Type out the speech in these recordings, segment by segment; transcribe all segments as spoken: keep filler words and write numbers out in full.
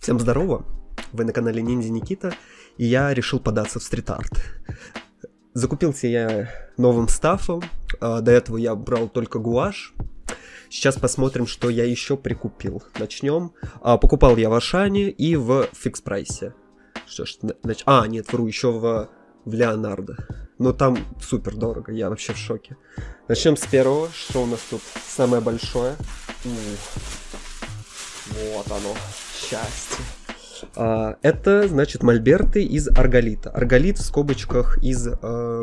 Всем здорово, вы на канале Ninja Nikita, и я решил податься в стрит-арт. Закупился я новым стафом, до этого я брал только гуашь. Сейчас посмотрим, что я еще прикупил. Начнем. Покупал я в Ашане и в Фикспрайсе. Что ж, нач... А, нет, вру, еще в, в Леонардо. Но там супер дорого, я вообще в шоке. Начнем с первого, что у нас тут самое большое. Вот оно, счастье. А, это, значит, мольберты из оргалита. Оргалит в скобочках из э,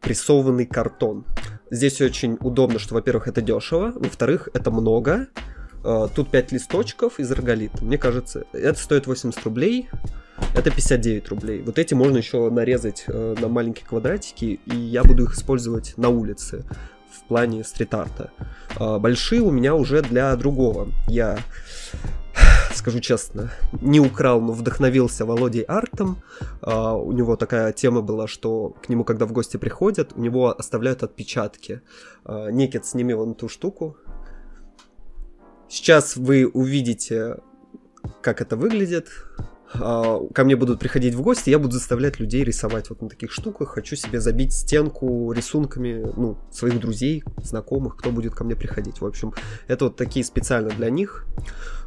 прессованный картон. Здесь очень удобно, что, во-первых, это дешево, во-вторых, это много. А, тут пять листочков из оргалита. Мне кажется, это стоит восемьдесят рублей, это пятьдесят девять рублей. Вот эти можно еще нарезать э, на маленькие квадратики, и я буду их использовать на улице. В плане стрит-арта. Большие у меня уже для другого. Я, скажу честно, не украл, но вдохновился Володей Артом. У него такая тема была, что к нему, когда в гости приходят, у него оставляют отпечатки. Никит, сними вон ту штуку. Сейчас вы увидите, как это выглядит. Ко мне будут приходить в гости, я буду заставлять людей рисовать вот на таких штуках. Хочу себе забить стенку рисунками, ну, своих друзей, знакомых, кто будет ко мне приходить. В общем, это вот такие специально для них.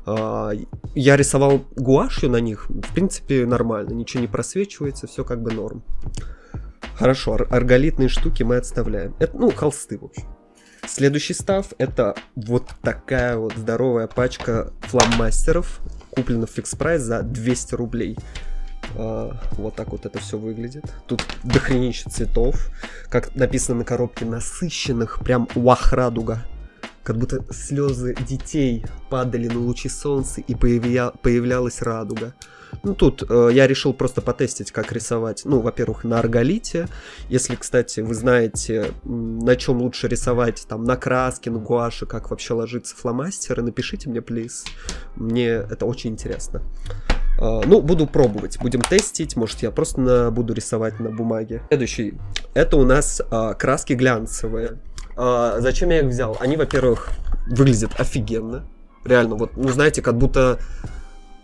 Я рисовал гуашью на них, в принципе, нормально, ничего не просвечивается, все как бы норм. Хорошо, оргалитные штуки мы отставляем. Это, ну, холсты, в общем. Следующий став — это вот такая вот здоровая пачка фломастеров, куплена в Фикспрайс за двести рублей. А, вот так вот это все выглядит. Тут дохренище цветов, как написано на коробке, насыщенных, прям вах, радуга. Как будто слезы детей падали на лучи солнца и появля... появлялась радуга. Ну, тут э, я решил просто потестить, как рисовать. Ну, во-первых, на оргалите. Если, кстати, вы знаете, на чем лучше рисовать, там, на краске, на гуаше, как вообще ложится фломастеры, напишите мне, плиз. Мне это очень интересно. Э, ну, буду пробовать, будем тестить. Может, я просто на... буду рисовать на бумаге. Следующий. Это у нас э, краски глянцевые. Uh, зачем я их взял? Они, во-первых, выглядят офигенно. Реально, вот, ну, знаете, как будто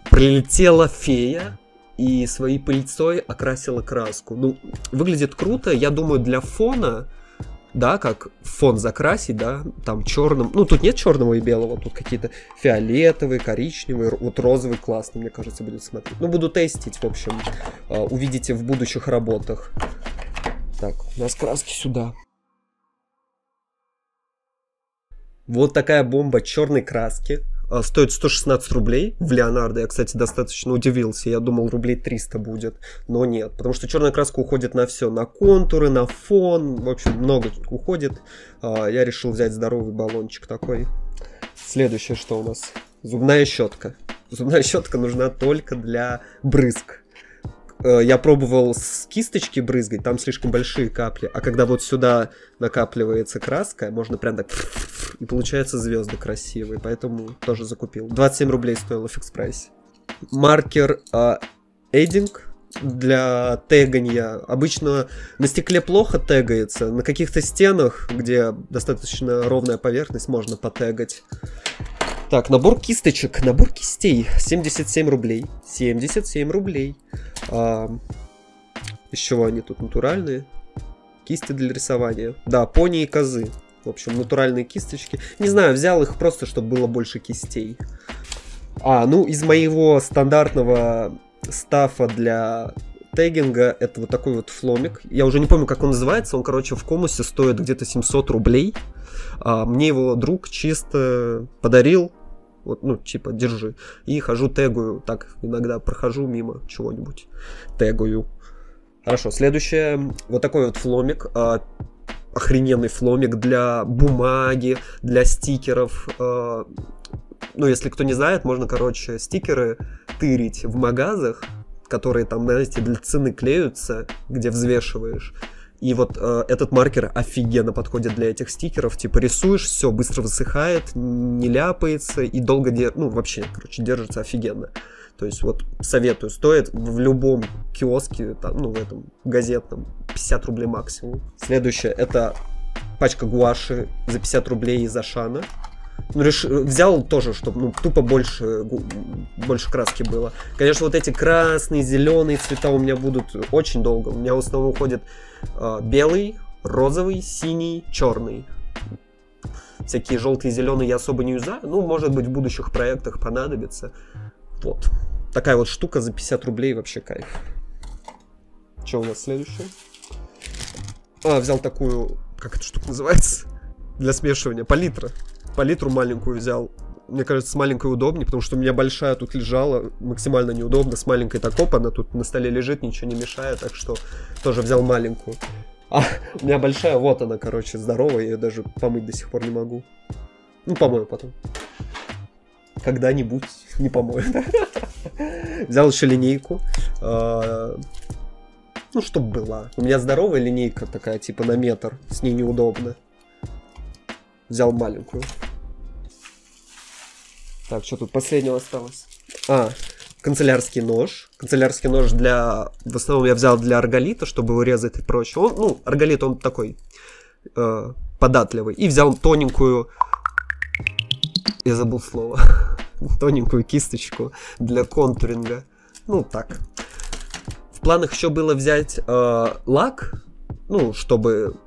прилетела фея и своей пыльцой окрасила краску. Ну, выглядит круто. Я думаю, для фона, да, как фон закрасить, да, там черным. Ну, тут нет черного и белого, тут какие-то фиолетовые, коричневые, вот розовый классный, мне кажется, будет смотреть. Ну, буду тестить, в общем, uh, увидите в будущих работах. Так, у нас краски сюда. Вот такая бомба черной краски. Стоит сто шестнадцать рублей. В Леонардо я, кстати, достаточно удивился. Я думал, рублей триста будет. Но нет, потому что черная краска уходит на все. На контуры, на фон. В общем, много уходит. Я решил взять здоровый баллончик такой. Следующее, что у нас? Зубная щетка. Зубная щетка нужна только для брызг. Я пробовал с кисточки брызгать, там слишком большие капли. А когда вот сюда накапливается краска, можно прям так... И получается звезды красивые, поэтому тоже закупил. двадцать семь рублей стоило в Фикспрайсе. Маркер Эйдинг для тегания. Обычно на стекле плохо тегается. На каких-то стенах, где достаточно ровная поверхность, можно потегать. Так, набор кисточек, набор кистей, семьдесят семь рублей, семьдесят семь рублей. А, из чего они тут натуральные? Кисти для рисования. Да, пони и козы. В общем, натуральные кисточки. Не знаю, взял их просто, чтобы было больше кистей. А, ну, из моего стандартного стафа для тегинга это вот такой вот фломик. Я уже не помню, как он называется. Он, короче, в комусе стоит где-то семьсот рублей. А, мне его друг чисто подарил. Вот, ну, типа, держи. И хожу, тегую. Так, иногда прохожу мимо чего-нибудь. Тегую. Хорошо, следующее. Вот такой вот фломик. А, охрененный фломик для бумаги, для стикеров. А, ну, если кто не знает, можно, короче, стикеры тырить в магазах, которые там, знаете, для цены клеются, где взвешиваешь. И вот э, этот маркер офигенно подходит для этих стикеров. Типа рисуешь, все быстро высыхает, не ляпается и долго держится. Ну, вообще, короче, держится офигенно. То есть вот советую, стоит в любом киоске, там, ну, в этом газетном, пятьдесят рублей максимум. Следующее — это пачка гуаши за пятьдесят рублей из Ашана. Реш... Взял тоже, чтобы ну, тупо больше, больше краски было. Конечно, вот эти красные, зеленые цвета у меня будут очень долго. У меня в основном уходит э, белый, розовый, синий, черный. Всякие желтые, зеленые я особо не юзаю. Ну, может быть, в будущих проектах понадобится. Вот. Такая вот штука за пятьдесят рублей, вообще кайф. Что у нас следующее? А, взял такую, как эта штука называется? Для смешивания. Палитра. Палитру маленькую взял. Мне кажется, с маленькой удобнее, потому что у меня большая тут лежала, максимально неудобно. С маленькой так оп, она тут на столе лежит, ничего не мешает, так что тоже взял маленькую. А у меня большая, вот она, короче, здоровая, я ее даже помыть до сих пор не могу. Ну, помою потом. Когда-нибудь не помою. Взял еще линейку. Ну, чтоб была. У меня здоровая линейка такая, типа на метр, с ней неудобно. Взял маленькую. Так, что тут последнего осталось? А, канцелярский нож. Канцелярский нож для... В основном я взял для оргалита, чтобы его резать и прочее. Он, ну, оргалит, он такой э, податливый. И взял тоненькую... Я забыл слово. Тоненькую кисточку для контуринга. Ну, так. В планах еще было взять э, лак... Ну, чтобы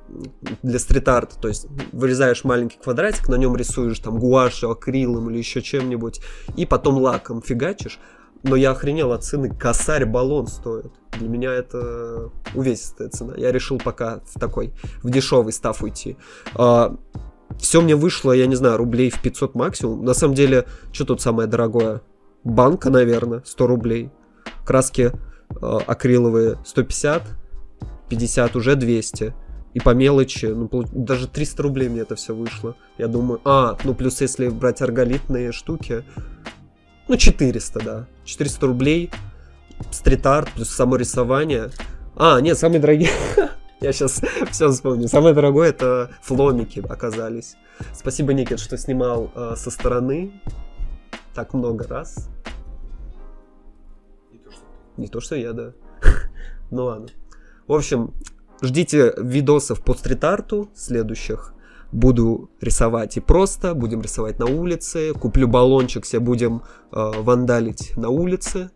для стрит-арта, то есть вырезаешь маленький квадратик, на нем рисуешь там гуашью, акрилом или еще чем-нибудь, и потом лаком фигачишь. Но я охренел от цены, косарь баллон стоит. Для меня это увесистая цена. Я решил пока в такой, в дешевый став уйти. А, все мне вышло, я не знаю, рублей в пятьсот максимум. На самом деле, что тут самое дорогое? Банка, наверное, сто рублей. Краски а, акриловые сто пятьдесят. пятьдесят, уже двести. И по мелочи, ну, даже триста рублей мне это все вышло. Я думаю, а, ну плюс если брать оргалитные штуки, ну четыреста, да. четыреста рублей, стрит-арт, плюс само рисование. А, нет, самые дорогие, я сейчас все вспомню. Самое дорогое это фломики оказались. Спасибо, Никит, что снимал э, со стороны так много раз. Не то, что, Не то, что я, да. Ну ладно. В общем, ждите видосов по стрит-арту следующих. Буду рисовать и просто, будем рисовать на улице. Куплю баллончик, все будем э, вандалить на улице.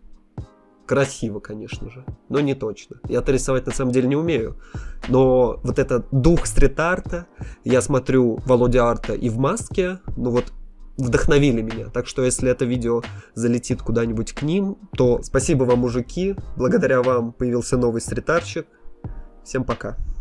Красиво, конечно же, но не точно. Я-то рисовать на самом деле не умею. Но вот этот дух стрит-арта, я смотрю Володя Арта и в маске, ну вот вдохновили меня. Так что если это видео залетит куда-нибудь к ним, то спасибо вам, мужики. Благодаря вам появился новый стрит-арчик. Всем пока.